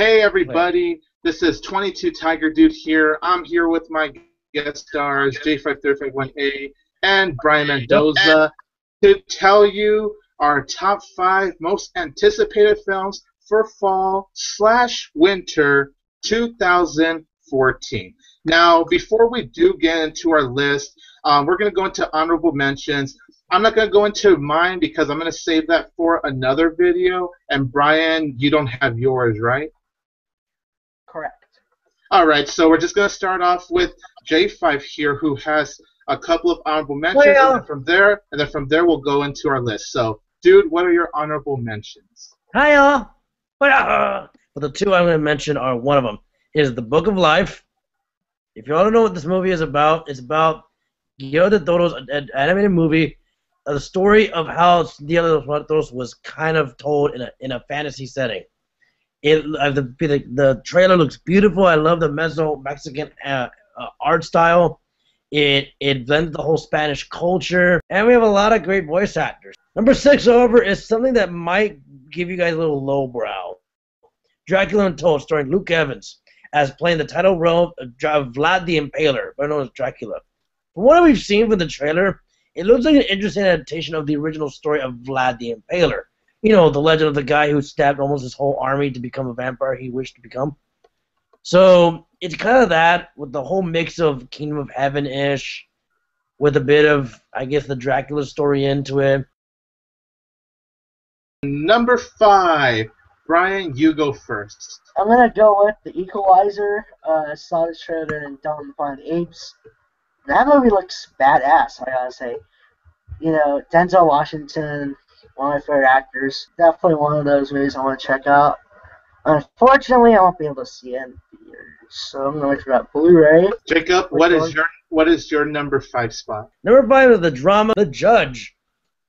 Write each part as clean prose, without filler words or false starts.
Hey everybody, this is 22 Tiger Dude here. I'm here with my guest stars J53518 and Brian Mendoza to tell you our top 5 most anticipated films for fall/winter 2014. Now, before we do get into our list, we're going to go into honorable mentions. I'm not going to go into mine because I'm going to save that for another video. And Brian, you don't have yours, right? Correct. All right, so we're just going to start off with J5 here, who has a couple of honorable mentions. Well, and then from there we'll go into our list. So, dude, what are your honorable mentions? Hi, all. Well, the two I'm going to mention are, one of them is The Book of Life. If you all don't know what this movie is about, it's about Guillermo del Toro's animated movie. The story of how Día de los Muertos was kind of told in a fantasy setting. The trailer looks beautiful. I love the Mexican art style. It blends the whole Spanish culture, and we have a lot of great voice actors. Number 6, however, is something that might give you guys a little lowbrow. Dracula Untold, starring Luke Evans as playing the title role of Vlad the Impaler, better known as Dracula. From what we've seen from the trailer, it looks like an interesting adaptation of the original story of Vlad the Impaler. You know, the legend of the guy who stabbed almost his whole army to become a vampire he wished to become. So it's kind of that with the whole mix of Kingdom of Heaven-ish with a bit of, I guess, the Dracula story into it. Number 5. Brian, you go first. I'm going to go with The Equalizer, Solid Shredder, and Dawn of the Apes. That movie looks badass, I gotta say. You know, Denzel Washington, one of my favorite actors. Definitely one of those movies I want to check out. Unfortunately, I won't be able to see it in theaters, so I'm gonna wait for that Blu-ray. Jacob, what is your number 5 spot? Number 5 is the drama The Judge.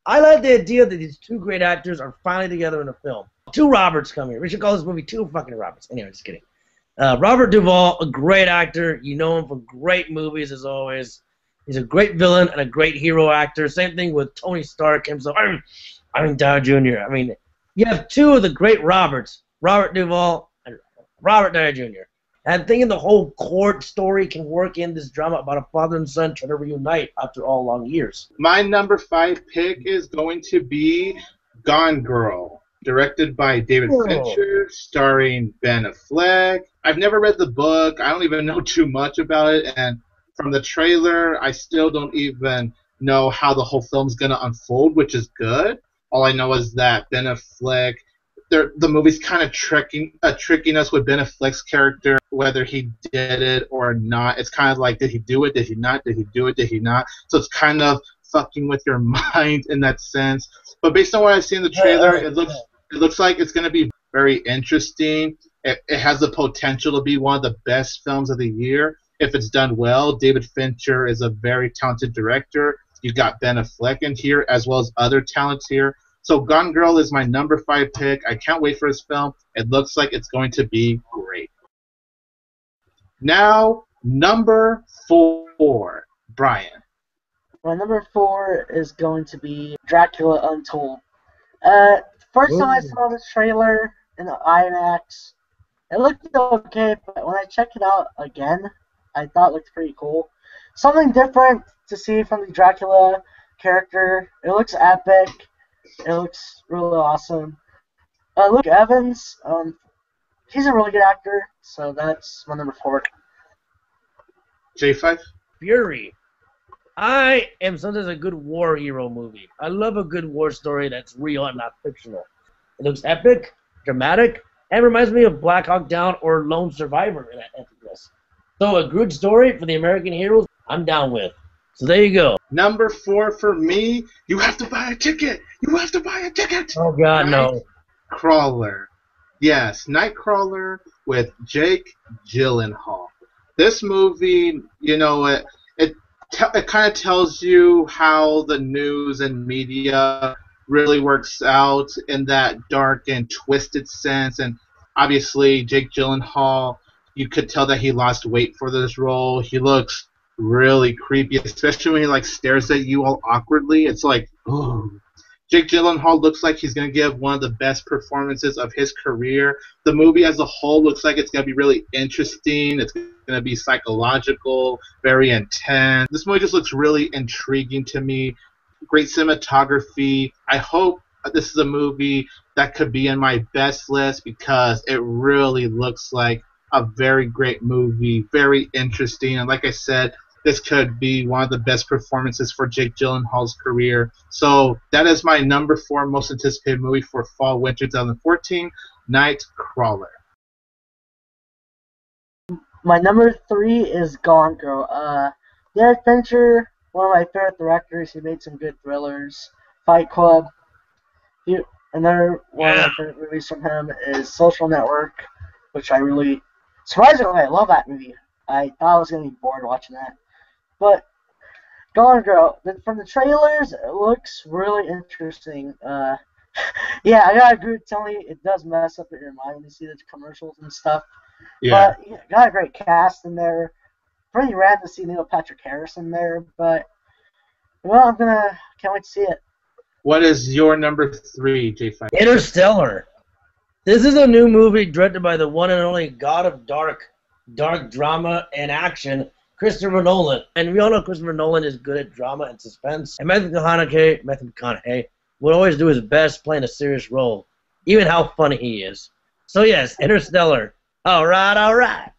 I like the idea that these two great actors are finally together in a film. Two Roberts come here. We should call this movie Two Fucking Roberts. Anyway, just kidding. Robert Duvall, a great actor. You know him from great movies, as always. He's a great villain and a great hero actor. Same thing with Tony Stark himself. I mean, Downey Jr. I mean, you have two of the great Roberts, Robert Duvall and Robert Downey Jr. And I'm thinking the whole court story can work in this drama about a father and son trying to reunite after all long years. My number 5 pick is going to be Gone Girl, directed by David Fincher, starring Ben Affleck. I've never read the book. I don't even know too much about it. And from the trailer, I still don't even know how the whole film's going to unfold, which is good. All I know is that Ben Affleck, the movie's kind of tricking us with Ben Affleck's character, whether he did it or not. It's kind of like, did he do it? Did he not? Did he do it? Did he not? So it's kind of fucking with your mind in that sense. But based on what I've seen in the trailer, it looks like it's going to be very interesting. It has the potential to be one of the best films of the year if it's done well. David Fincher is a very talented director. You've got Ben Affleck in here as well as other talents here. So Gone Girl is my number 5 pick. I can't wait for this film. It looks like it's going to be great. Now, number 4, Brian. My number 4 is going to be Dracula Untold. First time I saw this trailer in the IMAX, it looked okay, but when I checked it out again, I thought it looked pretty cool. Something different to see from the Dracula character. It looks epic. It looks really awesome. Luke Evans, he's a really good actor, so that's my number 4. J5? Fury. I am sometimes a good war hero movie. I love a good war story that's real and not fictional. It looks epic, dramatic, and reminds me of Black Hawk Down or Lone Survivor in that epicness. So a good story for the American heroes, I'm down with. So there you go. Number 4 for me, you have to buy a ticket. You have to buy a ticket. Oh, God, no. Nightcrawler. Yes, Nightcrawler with Jake Gyllenhaal. This movie, you know, it kind of tells you how the news and media really works out in that dark and twisted sense. And obviously, Jake Gyllenhaal, you could tell that he lost weight for this role. He looks really creepy, especially when he like stares at you all awkwardly. It's like, ooh, Jake Gyllenhaal looks like he's going to give one of the best performances of his career. The movie as a whole looks like it's going to be really interesting. It's going to be psychological, very intense. This movie just looks really intriguing to me. Great cinematography. I hope this is a movie that could be in my best list because it really looks like a very great movie, very interesting. And like I said, this could be one of the best performances for Jake Gyllenhaal's career. So that is my number 4 most anticipated movie for Fall/Winter 2014, Nightcrawler. My number 3 is Gone Girl. David Fincher, one of my favorite directors. He made some good thrillers. Fight Club. Another one of my favorite movies from him is Social Network, which I really, surprisingly, I love that movie. I thought I was going to be bored watching that. But Gone Girl, from the trailers, it looks really interesting. Yeah, I gotta agree with Tony, it does mess up your mind when you see the commercials and stuff. Yeah. But got a great cast in there. Pretty rad to see Neil Patrick Harris in there, but well, can't wait to see it. What is your number 3, J5? Interstellar. This is a new movie directed by the one and only God of dark drama and action, Christopher Nolan. And we all know Christopher Nolan is good at drama and suspense. And Matthew McConaughey would always do his best playing a serious role, even how funny he is. So yes, Interstellar. All right, all right.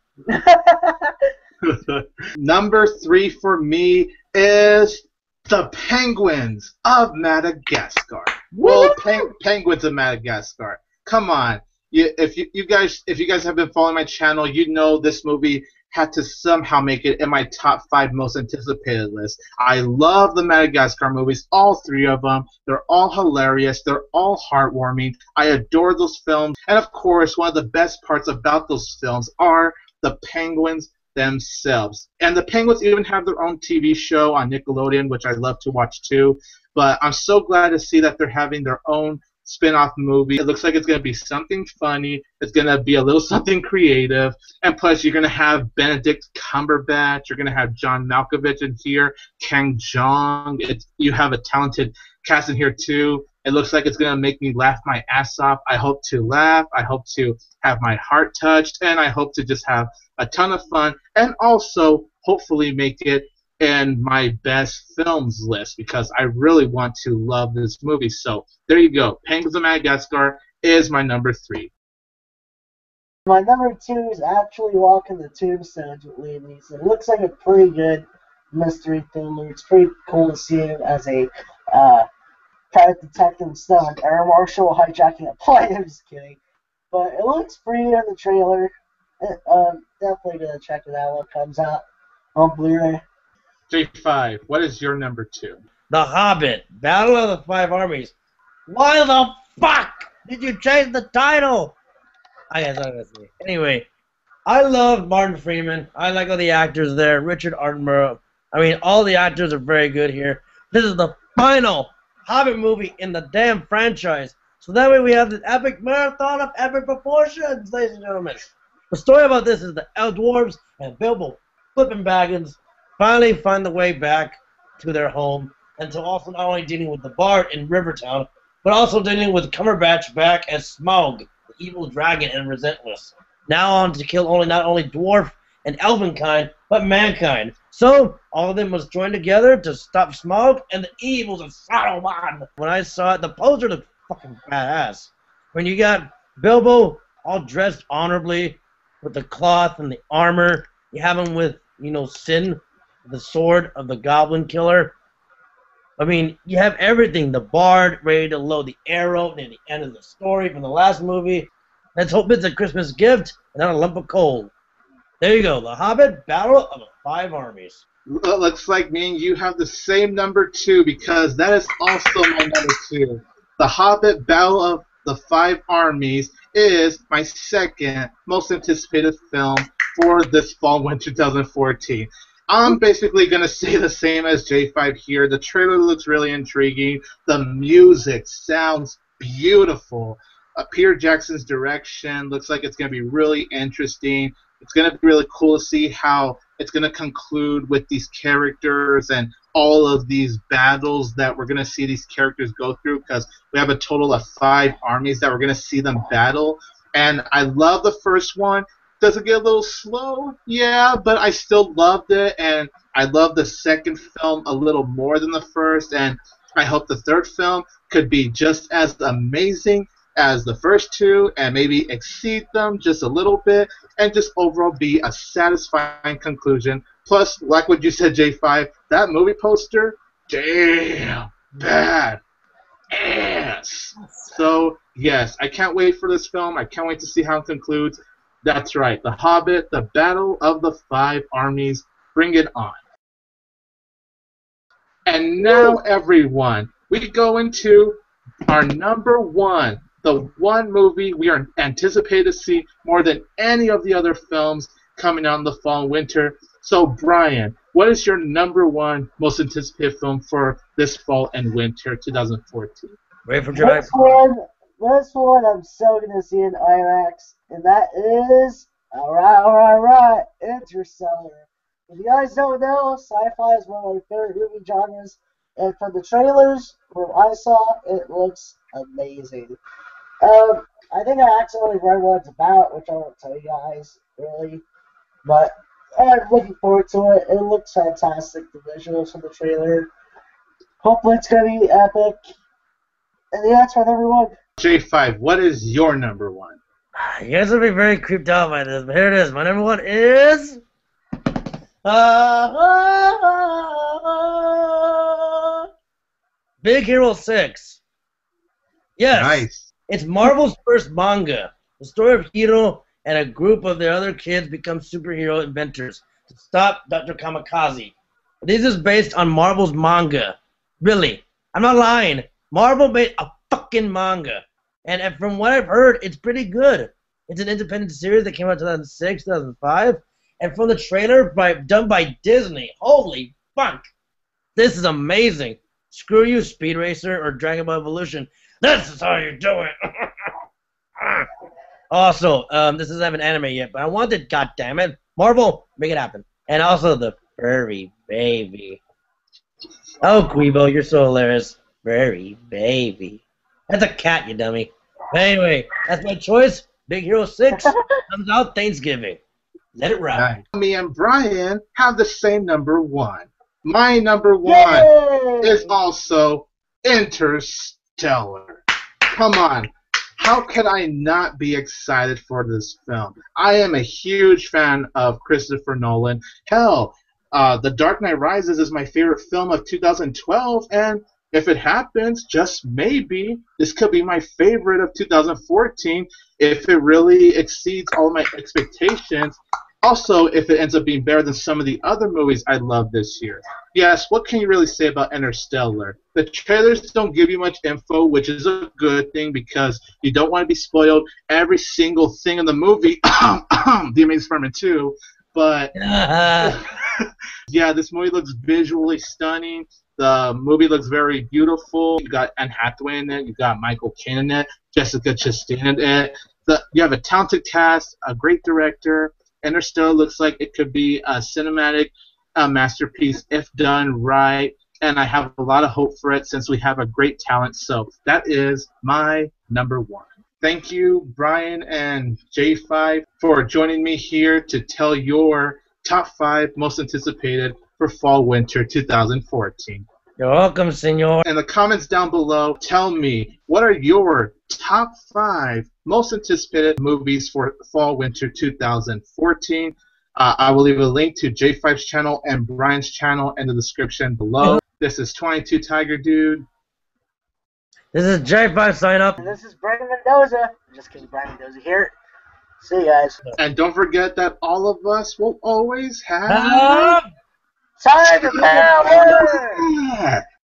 Number 3 for me is The Penguins of Madagascar. Well, Penguins of Madagascar. Come on. If you guys have been following my channel, you know this movie had to somehow make it in my top 5 most anticipated list. I love the Madagascar movies, all 3 of them. They're all hilarious. They're all heartwarming. I adore those films. And, of course, one of the best parts about those films are the penguins themselves. And the penguins even have their own TV show on Nickelodeon, which I love to watch, too. But I'm so glad to see that they're having their own spin-off movie. It looks like it's going to be something funny. It's going to be a little something creative. And plus, you're going to have Benedict Cumberbatch. You're going to have John Malkovich in here, Kang Jong. You have a talented cast in here, too. It looks like it's going to make me laugh my ass off. I hope to laugh. I hope to have my heart touched. And I hope to just have a ton of fun. And also, hopefully, make it in my best films list because I really want to love this movie. So there you go. Penguins of Madagascar is my number 3. My number 2 is actually Walking the Tombstones with Liam Neeson. It looks like a pretty good mystery thriller. It's pretty cool to see him as a private detective and stuff, like air marshal hijacking a plane. I'm just kidding. But it looks pretty good in the trailer. Definitely gonna check it out when it comes out on Blu-ray. J5, what is your number 2? The Hobbit, Battle of the Five Armies. Why the fuck did you change the title? I guess that was me. Anyway, I love Martin Freeman. I like all the actors there. Richard Attenborough. I mean, all the actors are very good here. This is the final Hobbit movie in the damn franchise. So that way we have this epic marathon of epic proportions, ladies and gentlemen. The story about this is the elf dwarves and Bilbo flipping Baggins finally find the way back to their home, and so also not only dealing with the bard in Rivertown, but also dealing with Cumberbatch back as Smaug, the evil dragon and relentless, now on to kill not only dwarf and elvenkind, but mankind. So all of them must join together to stop Smaug and the evils of Saruman. When I saw it, the poster looked fucking badass. When you got Bilbo all dressed honorably with the cloth and the armor, you have him with, you know, Sin, the sword of the goblin killer. I mean, you have everything. The bard ready to load the arrow near the end of the story from the last movie. Let's hope it's a Christmas gift and not a lump of coal. There you go. The Hobbit, Battle of the Five Armies. Well, it looks like me and you have the same number 2 because that is also my number 2. The Hobbit, Battle of the Five Armies is my second most anticipated film for this Fall/Winter 2014. I'm basically going to say the same as J5 here. The trailer looks really intriguing. The music sounds beautiful. Peter Jackson's direction looks like it's going to be really interesting. It's going to be really cool to see how It's going to conclude with these characters and all of these battles that we're going to see these characters go through, because we have a total of 5 armies that we're going to see them battle. And I love the first one. Does it get a little slow? Yeah, but I still loved it, and I love the second film a little more than the first, and I hope the third film could be just as amazing as the first two and maybe exceed them just a little bit and just overall be a satisfying conclusion. Plus, like what you said, J5, that movie poster, damn, bad ass. So, yes, I can't wait for this film. I can't wait to see how it concludes. That's right, The Hobbit, The Battle of the Five Armies. Bring it on. And now, everyone, we go into our number one, the one movie we are anticipated to see more than any of the other films coming out in the fall and winter. So, Brian, what is your number one most anticipated film for this fall and winter 2014? Wait for July. This one I'm so going to see in IMAX, and that is, alright, Interstellar. If you guys don't know, sci-fi is one of my favorite movie genres, and from the trailers, from what I saw, it looks amazing. I think I accidentally read what it's about, which I won't tell you guys, really, but I'm looking forward to it. It looks fantastic, the visuals from the trailer. Hopefully it's going to be epic, and yeah, that's my number one. J5, what is your number one? You guys will be very creeped out by this, but here it is. My number one is... Big Hero 6. Yes. Nice. It's Marvel's first manga. The story of Hiro and a group of their other kids become superhero inventors to stop Dr. Kamikaze. This is based on Marvel's manga. Really. I'm not lying. Marvel made a fucking manga. And from what I've heard, it's pretty good. It's an independent series that came out in 2006, 2005. And from the trailer done by Disney, holy fuck. This is amazing. Screw you, Speed Racer or Dragon Ball Evolution. This is how you do it. Also, this doesn't have an anime yet, but I want it, goddammit. Marvel, make it happen. And also the furry baby. Oh, Guibo, you're so hilarious. Furry baby. That's a cat, you dummy. But anyway, that's my choice. Big Hero 6 comes out Thanksgiving. Let it ride. Right. Me and Brian have the same number one. My number one is also Interstellar. Come on. How could I not be excited for this film? I am a huge fan of Christopher Nolan. Hell, The Dark Knight Rises is my favorite film of 2012, and if it happens, just maybe, this could be my favorite of 2014 if it really exceeds all my expectations. Also, if it ends up being better than some of the other movies I love this year. Yes, what can you really say about Interstellar? The trailers don't give you much info, which is a good thing because you don't want to be spoiled every single thing in the movie. The Amazing Spider-Man 2. But, yeah, this movie looks visually stunning. The movie looks very beautiful. You got Anne Hathaway in it. You got Michael Caine in it. Jessica Chastain in it. You have a talented cast, a great director. Interstellar looks like it could be a cinematic masterpiece if done right. And I have a lot of hope for it since we have a great talent. So that is my number one. Thank you, Brian and J5, for joining me here to tell your top 5 most anticipated for fall-winter 2014. You're welcome, senor. In the comments down below, tell me, what are your top 5 most anticipated movies for fall-winter 2014? I will leave a link to J5's channel and Brian's channel in the description below. This is 22 Tiger Dude. This is J5 sign up. And this is Brian Mendoza. Just kidding, Brian Mendoza here. See you guys. And don't forget that all of us will always have... Tiger Power!